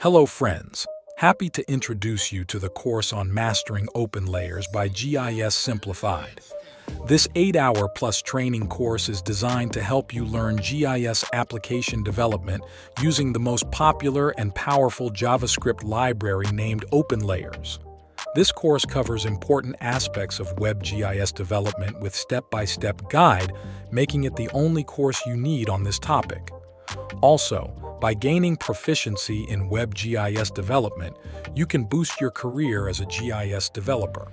Hello friends, happy to introduce you to the course on Mastering OpenLayers by GIS Simplified. This 8-hour plus training course is designed to help you learn GIS application development using the most popular and powerful JavaScript library named OpenLayers. This course covers important aspects of WebGIS development with step-by-step guide, making it the only course you need on this topic. Also, by gaining proficiency in WebGIS development, you can boost your career as a GIS developer.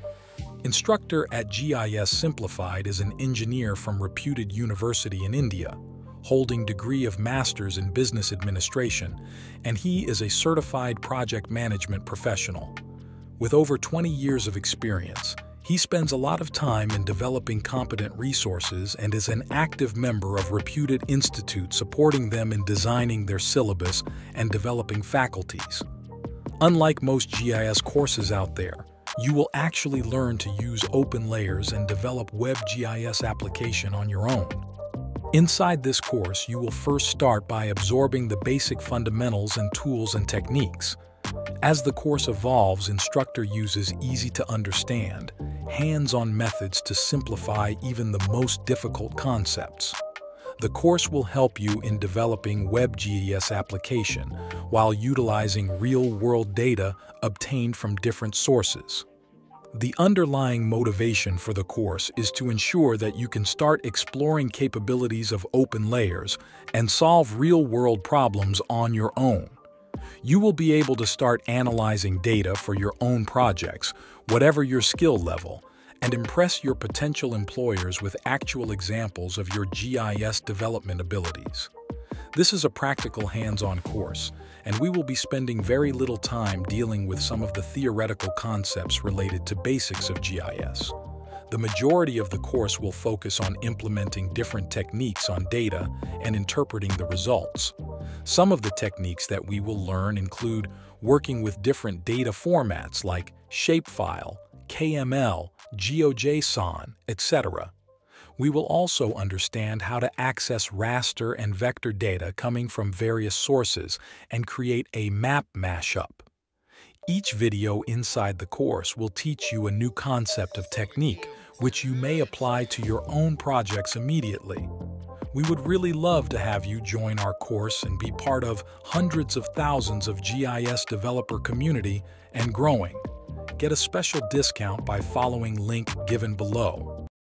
Instructor at GIS Simplified is an engineer from reputed university in India, holding degree of Master's in Business Administration, and he is a certified project management professional. With over 20 years of experience, he spends a lot of time in developing competent resources and is an active member of reputed institutes supporting them in designing their syllabus and developing faculties. Unlike most GIS courses out there, you will actually learn to use OpenLayers and develop WebGIS application on your own. Inside this course, you will first start by absorbing the basic fundamentals and tools and techniques. As the course evolves, instructor uses easy-to-understand, hands-on methods to simplify even the most difficult concepts. The course will help you in developing WebGIS application while utilizing real-world data obtained from different sources. The underlying motivation for the course is to ensure that you can start exploring capabilities of OpenLayers and solve real-world problems on your own. You will be able to start analyzing data for your own projects, whatever your skill level, and impress your potential employers with actual examples of your GIS development abilities. This is a practical hands-on course, and we will be spending very little time dealing with some of the theoretical concepts related to basics of GIS. The majority of the course will focus on implementing different techniques on data and interpreting the results. Some of the techniques that we will learn include working with different data formats like Shapefile, KML, GeoJSON, etc. We will also understand how to access raster and vector data coming from various sources and create a map mashup. Each video inside the course will teach you a new concept of technique, which you may apply to your own projects immediately. We would really love to have you join our course and be part of hundreds of thousands of GIS developer community and growing. Get a special discount by following link given below.